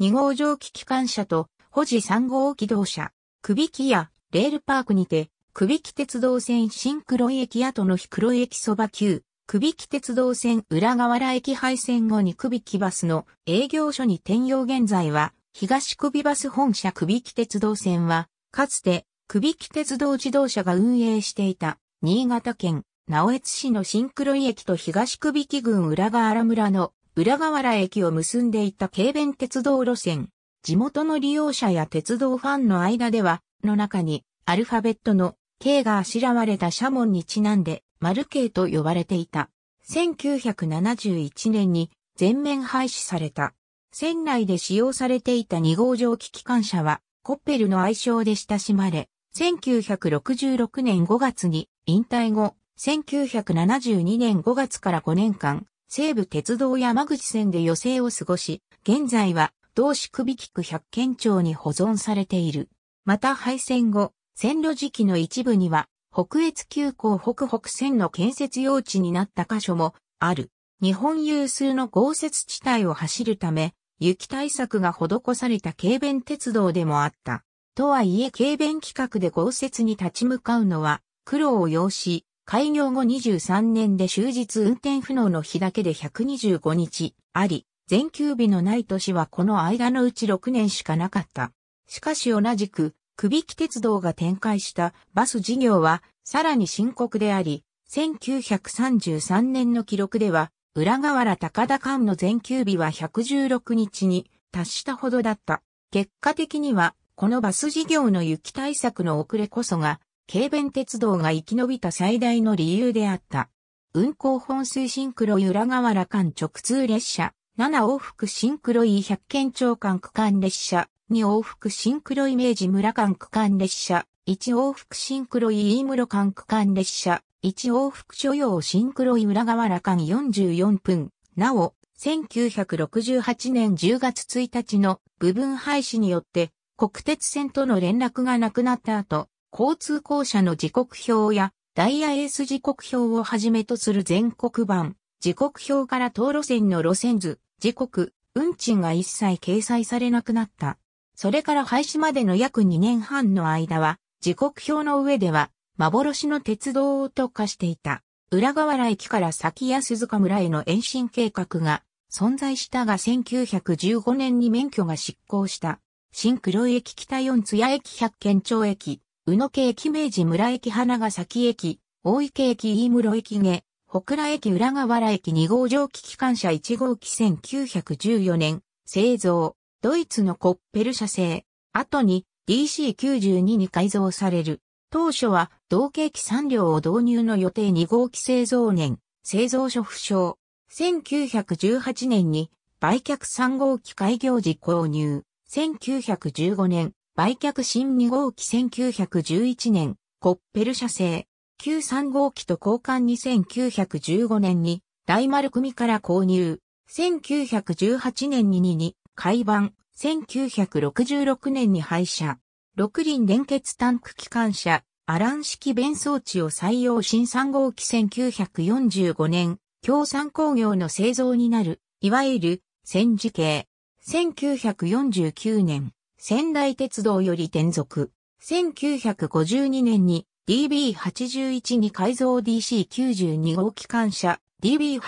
2号蒸気機関車と保持3号機動車、久比木屋レールパークにて、久比木鉄道線新黒井駅跡の日黒井駅そば旧、久比木鉄道線裏河原駅廃線後に久比木バスの営業所に転用現在は、東久比バス本社久比木鉄道線は、かつて久比木鉄道自動車が運営していた、新潟県直江津市の新黒井駅と東久比木郡裏河原村の裏河原駅を結んでいた軽便鉄道路線。地元の利用者や鉄道ファンの間では、の中にアルファベットの K があしらわれた社紋にちなんで、丸 K と呼ばれていた。1971年に全面廃止された。線内で使用されていた2号蒸気機関車は、コッペルの愛称で親しまれ、1966年5月に引退後、1972年5月から5年間、西武鉄道山口線で余生を過ごし、現在は同市久比木区百軒町に保存されている。また廃線後、線路時期の一部には、北越急行北北線の建設用地になった箇所もある。日本有数の豪雪地帯を走るため、雪対策が施された軽便鉄道でもあった。とはいえ軽便規格で豪雪に立ち向かうのは苦労を要し、開業後23年で終日運転不能の日だけで125日あり、全休日のない年はこの間のうち6年しかなかった。しかし同じく、久比木鉄道が展開したバス事業はさらに深刻であり、1933年の記録では、裏河原高田間の全休日は116日に達したほどだった。結果的には、このバス事業の雪対策の遅れこそが、軽便鉄道が生き延びた最大の理由であった。運行本数新黒井裏河原間直通列車、7往復新黒井百軒町間区間列車、2往復新黒井明治村間区間列車、1往復新黒井飯室間区間列車、1往復所要新黒井裏河原間44分。なお、1968年10月1日の部分廃止によって、国鉄線との連絡がなくなった後、交通公社の時刻表やダイヤエース時刻表をはじめとする全国版、時刻表から当路線の路線図、時刻、運賃が一切掲載されなくなった。それから廃止までの約2年半の間は、時刻表の上では、幻の鉄道と化していた、裏河原駅から先安塚村への延伸計画が存在したが1915年に免許が失効した。新黒井駅北四ツ谷駅百軒町駅、宇野家駅明治村駅花ヶ崎駅、大池駅飯室駅下、小倉駅裏河原駅2号蒸気機関車1号機1914年、製造。ドイツのコッペル社製。後に DC92 に改造される。当初は同型機3両を導入の予定2号機製造年、製造所不詳。1918年に売却3号機開業時購入。1915年、売却新2号機1911年、コッペル社製。旧3号機と交換に1915年に大丸組から購入。1918年に2に、改版、1966年に廃車、六輪連結タンク機関車、アラン式弁装置を採用新3号機1945年、京三工業の製造になる、いわゆる、戦時系。1949年、仙台鉄道より転属。1952年に DB81 に改造 DC92 号機関車、DB81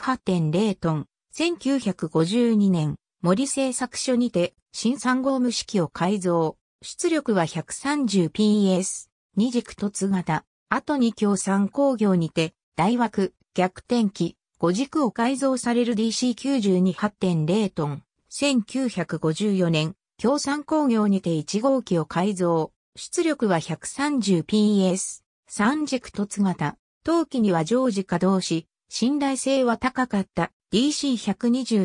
8.0 トン。1952年、森製作所にて、新3号無式を改造。出力は 130PS、二軸凸型。後に京三工業にて、大枠、逆転機、5軸を改造される DC92 8.0 トン。1954年、京三工業にて1号機を改造。出力は 130PS、三軸凸型。当機には常時稼働し、信頼性は高かった。DC123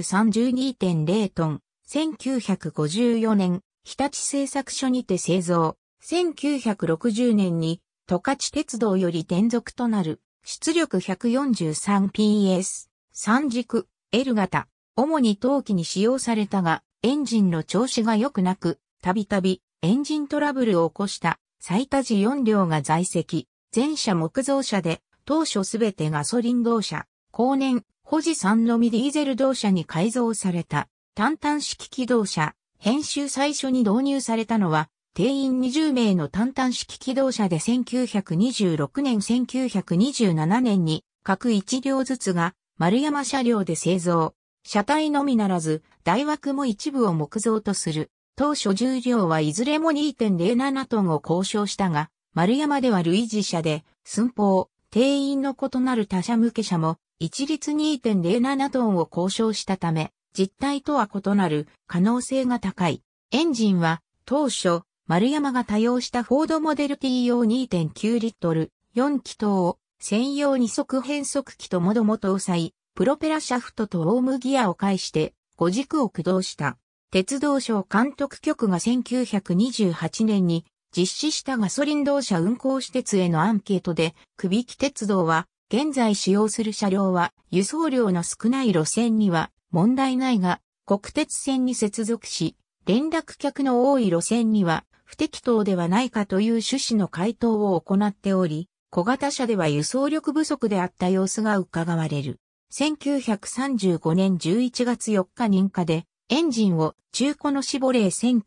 12.0 トン、1954年、日立製作所にて製造、1960年に、十勝鉄道より転属となる、出力 143PS、3軸、L 型、主に冬季に使用されたが、エンジンの調子が良くなく、たびたび、エンジントラブルを起こした、最多時4両が在籍、全車木造車で、当初すべてガソリン動車、後年、保持3のみディーゼル動車に改造された。単々式機動車、編集最初に導入されたのは、定員20名の単々式機動車で1926年1927年に各1両ずつが丸山車両で製造。車体のみならず、台枠も一部を木造とする。当初重量はいずれも 2.07 トンを交渉したが、丸山では類似車で、寸法、定員の異なる他社向け車も、一律 2.07 トンを交渉したため、実態とは異なる可能性が高い。エンジンは、当初、丸山が多用したフォードモデル T 用 2.9 リットル、4気筒を、専用2速変速機ともども搭載。プロペラシャフトとオームギアを介して5軸を駆動した。鉄道省監督局が1928年に実施したガソリン動車運行私鉄へのアンケートで、首引鉄道は現在使用する車両は輸送量の少ない路線には問題ないが、国鉄線に接続し、連絡客の多い路線には不適当ではないかという趣旨の回答を行っており、小型車では輸送力不足であった様子が伺われる。1935年11月4日認可で、エンジンを中古のシボレー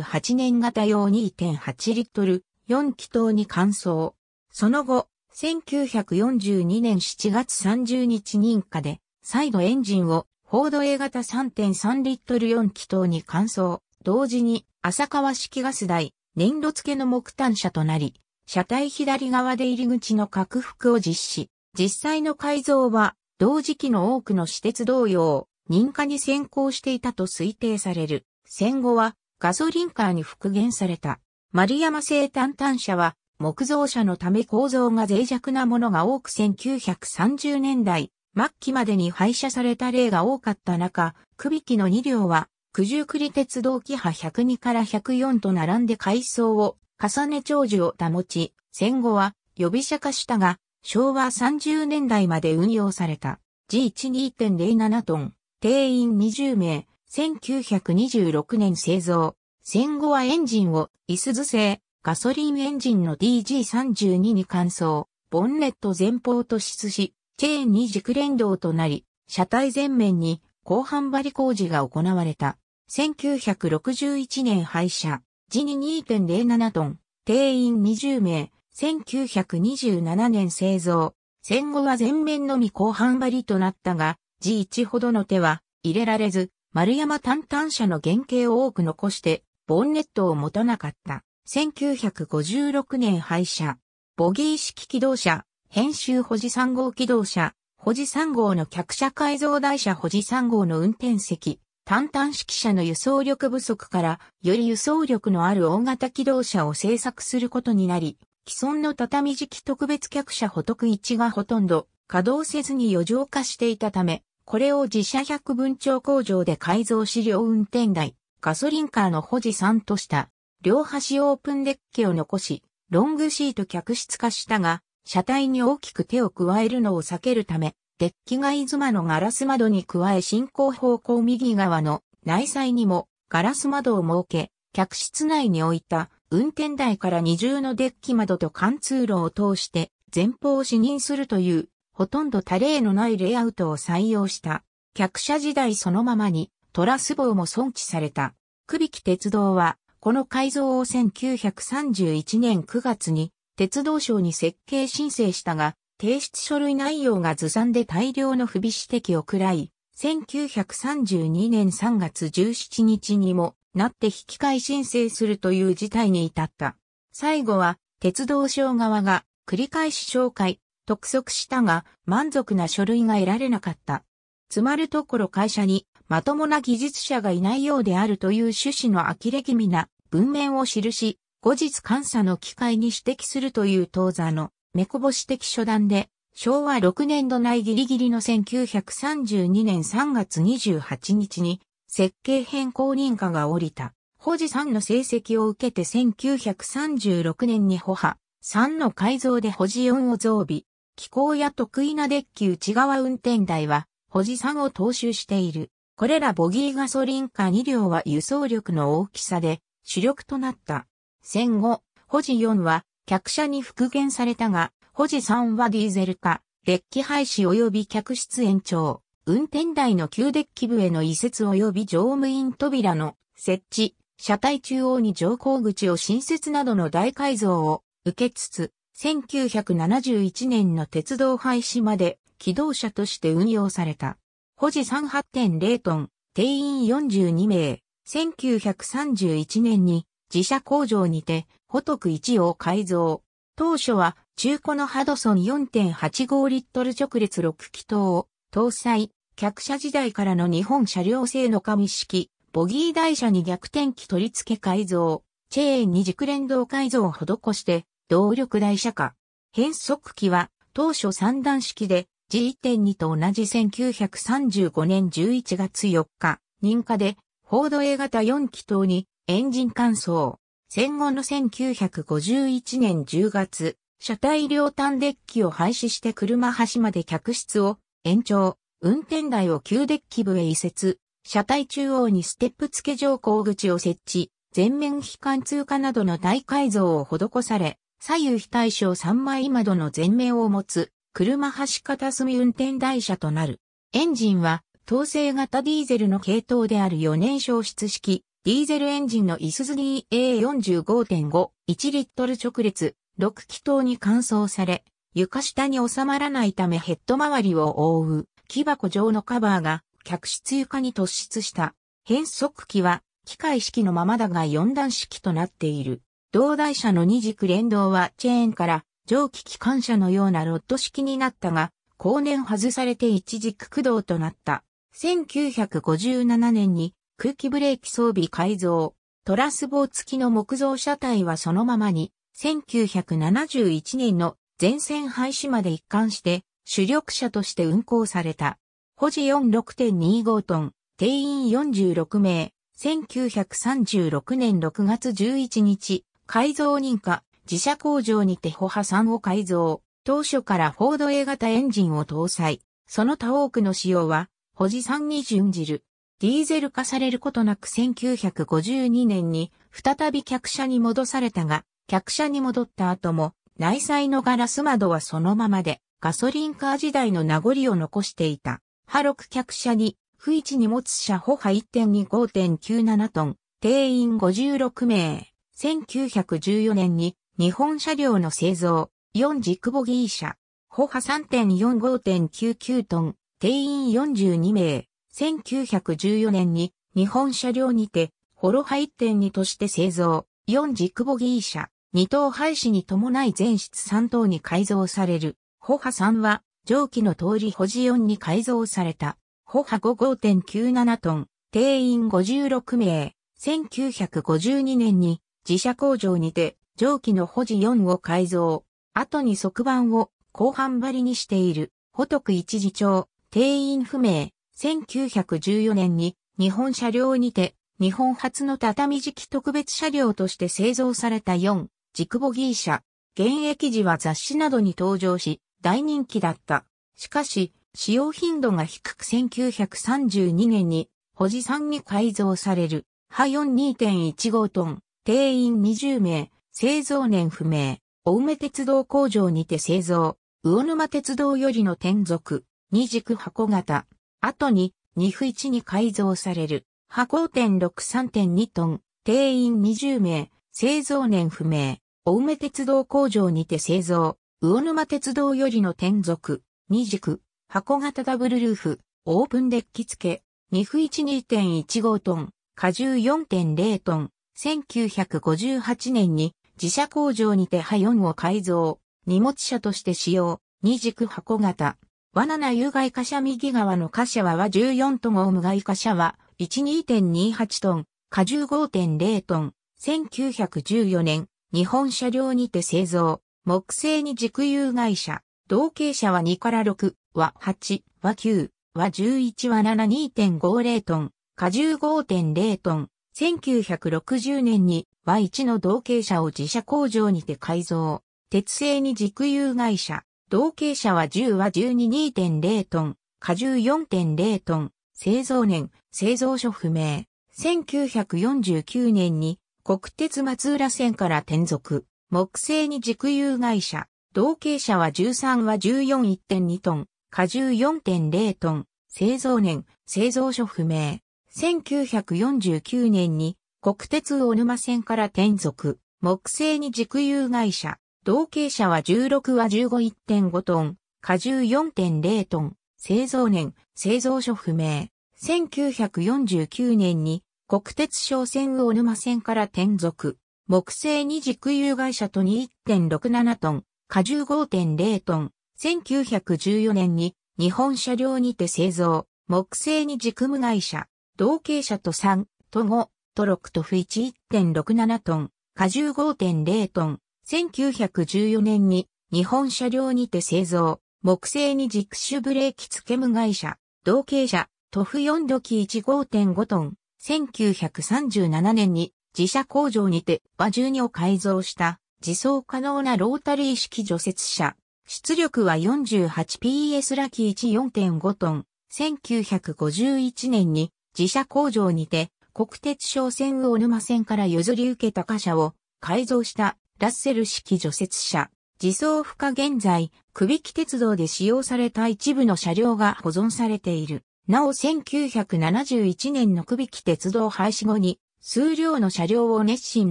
1928年型用 2.8 リットル、4気筒に換装。その後、1942年7月30日認可で、再度エンジンをフォード A 型 3.3 リットル4気筒に換装。同時に、浅川式ガス台、粘土付けの木炭車となり、車体左側で入り口の拡幅を実施。実際の改造は、同時期の多くの私鉄同様、認可に先行していたと推定される。戦後はガソリンカーに復元された。丸山製単々車は木造車のため構造が脆弱なものが多く1930年代末期までに廃車された例が多かった中、首引の2両は九十九里鉄道キハ102から104と並んで階層を重ね長寿を保ち、戦後は予備車化したが、昭和30年代まで運用された。G1 2.07 トン、定員20名、1926年製造。戦後はエンジンを、いすず製、ガソリンエンジンの DG32 に換装、ボンネット前方と質し、チェーン2軸連動となり、車体前面に後半張り工事が行われた。1961年廃車、G2 2.07 トン、定員20名、1927年製造。戦後は前面のみ後半張りとなったが、G1 ほどの手は入れられず、丸山単々車の原型を多く残して、ボンネットを持たなかった。1956年廃車。ボギー式機動車、編集保持3号機動車、保持3号の客車改造台車保持3号の運転席、単々式車の輸送力不足から、より輸送力のある大型機動車を製作することになり、既存の畳敷き特別客車補特1がほとんど稼働せずに余剰化していたため、これを自社100分調工場で改造し両運転台、ガソリンカーの保持3とした、両端オープンデッキを残し、ロングシート客室化したが、車体に大きく手を加えるのを避けるため、デッキ外妻のガラス窓に加え進行方向右側の内際にもガラス窓を設け、客室内に置いた、運転台から二重のデッキ窓と貫通路を通して前方を視認するというほとんど他例のないレイアウトを採用した。客車時代そのままにトラス棒も存置された。首引鉄道はこの改造を1931年9月に鉄道省に設計申請したが提出書類内容がずさんで大量の不備指摘を食らい1932年3月17日にもなって引き換え申請するという事態に至った。最後は、鉄道省側が繰り返し照会、督促したが、満足な書類が得られなかった。つまるところ会社にまともな技術者がいないようであるという趣旨の呆れ気味な文面を記し、後日監査の機会に指摘するという当座の目こぼし的書談で、昭和6年度内ギリギリの1932年3月28日に、設計変更認可が下りた。保持3の成績を受けて1936年に保破3の改造で保持4を増備。機構や得意なデッキ内側運転台は保持3を踏襲している。これらボギーガソリンカー2両は輸送力の大きさで主力となった。戦後、保持4は客車に復元されたが、保持3はディーゼル化、デッキ廃止及び客室延長。運転台の9デッキ部への移設及び乗務員扉の設置、車体中央に乗降口を新設などの大改造を受けつつ、1971年の鉄道廃止まで気動車として運用された。保持産 8.0 トン、定員42名、1931年に自社工場にて、保徳1を改造。当初は中古のハドソン 4.85 リットル直列6気筒を搭載、客車時代からの日本車両製の紙式、ボギー台車に逆転機取り付け改造、チェーンに軸連動改造を施して、動力台車化。変速機は当初3段式で G1.2 と同じ1935年11月4日、認可でフォード A 型4気筒にエンジン換装。戦後の1951年10月、車体両端デッキを廃止して車端まで客室を延長、運転台を9デッキ部へ移設、車体中央にステップ付け乗降口を設置、全面非貫通化などの大改造を施され、左右非対称3枚窓の全面を持つ、車端片隅運転台車となる。エンジンは、統制型ディーゼルの系統である4年消失式、ディーゼルエンジンのイスズ DA45.5、1リットル直列、6気筒に換装され、床下に収まらないためヘッド周りを覆う、木箱状のカバーが、客室床に突出した。変速機は、機械式のままだが4段式となっている。同台車の二軸連動はチェーンから蒸気機関車のようなロッド式になったが、後年外されて一軸駆動となった。1957年に空気ブレーキ装備改造、トラス棒付きの木造車体はそのままに、1971年の全線廃止まで一貫して主力車として運行された。保持 4.25 トン、定員46名、1936年6月11日、改造認可、自社工場にて保波3を改造、当初からフォード A 型エンジンを搭載、その他多くの仕様は、保持3に準じる。ディーゼル化されることなく1952年に、再び客車に戻されたが、客車に戻った後も、内載のガラス窓はそのままで、ガソリンカー時代の名残を残していた。波6客車に、不一荷物車保波 1.25.97 トン、定員56名。1914年に日本車両の製造、4軸ボギー車、保波 3.45.99 トン、定員42名。1914年に日本車両にて、ホロ波 1.2 として製造、4軸ボギー車、2等廃止に伴い全室3等に改造される。保波3は、上記の通り保持4に改造された。保波 5.97 トン、定員56名、1952年に自社工場にて上記の保持4を改造、後に側板を後半張りにしている、保徳1次長、定員不明、1914年に日本車両にて日本初の畳敷特別車両として製造された4、軸ボギー車、現役時は雑誌などに登場し大人気だった。しかし、使用頻度が低く1932年に保持3に改造される波 4.2.15 トン、定員20名、製造年不明、青梅鉄道工場にて製造、魚沼鉄道よりの転属、二軸箱型、後に2不1に改造される波 5.63.2 トン、定員20名、製造年不明、青梅鉄道工場にて製造、魚沼鉄道よりの転属、二軸、箱型ダブルルーフ、オープンデッキ付け、2不 1.2.15 トン、荷重 4.0 トン、1958年に自社工場にて波4を改造、荷物車として使用、二軸箱型、W7 有害貨車右側の貨車はW14 トンを無害貨車は 12.28 トン、荷重 5.0 トン、1914年、日本車両にて製造、木製二軸有害車、同型車は2から6、は8、は9、は11、は7、2.50 トン、荷重 5.0 トン、1960年に、は1の同型車を自社工場にて改造、鉄製に軸有害車、同型車は10は12、2.0 トン、荷重 4.0 トン、製造年、製造所不明、1949年に、国鉄松浦線から転属、木製に軸有害車、同型車は13は14、1.2 トン、荷重 4.0 トン、製造年、製造所不明。1949年に国鉄小沼線から転属。木製に軸有害車。同型車は16は 15.5 トン、荷重 4.0 トン。製造年、製造所不明。1949年に国鉄商船小沼線から転属。木製に軸有害車と 2.67 トン、荷重 5.0 トン。1914年に日本車両にて製造。木製に軸無害車。同型車と3、と5、と6と不 1.67 トン。荷重 5.0 トン。1914年に日本車両にて製造。木製に軸種ブレーキ付け無害車。同型車。塗布4度機 15.5 トン。1937年に自社工場にて馬12を改造した自走可能なロータリー式除雪車。出力は 48PS ラキ 14.5 トン。1951年に自社工場にて国鉄商船小沼線から譲り受けた貨車を改造したラッセル式除雪車。自走負荷現在、久引鉄道で使用された一部の車両が保存されている。なお1971年の久引鉄道廃止後に数量の車両を熱心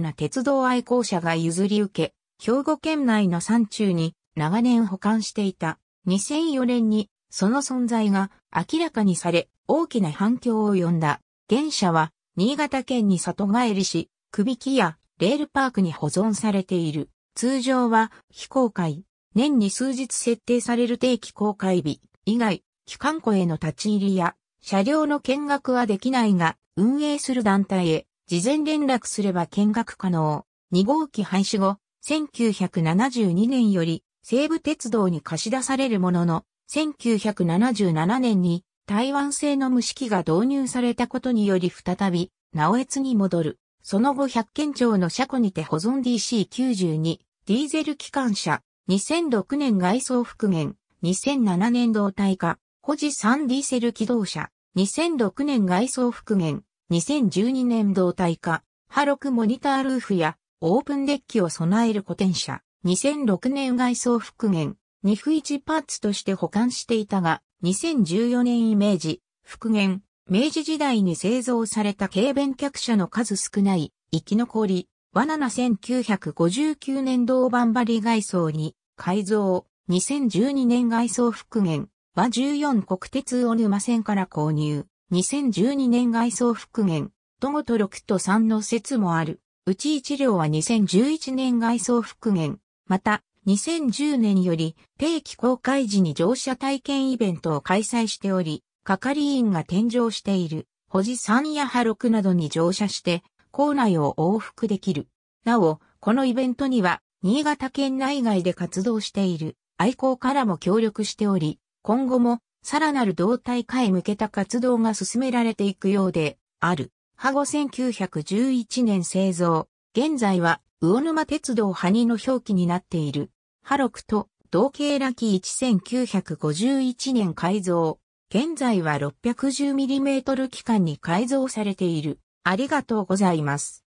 な鉄道愛好者が譲り受け、兵庫県内の山中に長年保管していた。2004年にその存在が明らかにされ、大きな反響を呼んだ。現車は新潟県に里帰りし、久引やレールパークに保存されている。通常は非公開、年に数日設定される定期公開日以外、機関庫への立ち入りや車両の見学はできないが、運営する団体へ事前連絡すれば見学可能。2号機廃止後、1972年より西武鉄道に貸し出されるものの、1977年に台湾製の蒸し機が導入されたことにより再び、直江津に戻る。その後百軒町の車庫にて保存 DC92、ディーゼル機関車、2006年外装復元、2007年動態化、保持3ディーゼル機動車、2006年外装復元、2012年動態化、H6モニタールーフやオープンデッキを備える古典車、2006年外装復元、2不1パーツとして保管していたが、2014年イメージ、復元、明治時代に製造された軽便客車の数少ない、生き残り、W7 1959年銅板張り外装に、改造、2012年外装復元、W14 国鉄小沼線から購入、2012年外装復元、と5と6と3の説もある。うち1両は2011年外装復元、また、2010年より定期公開時に乗車体験イベントを開催しており、係員が添乗している、保持3やH6などに乗車して、構内を往復できる。なお、このイベントには、新潟県内外で活動している、愛好家らも協力しており、今後も、さらなる動態化へ向けた活動が進められていくようで、ある。羽後1911年製造。現在は、魚沼鉄道羽荷の表記になっている。H6と同型ラキ1951年改造。現在は 610mm 機関に改造されている。ありがとうございます。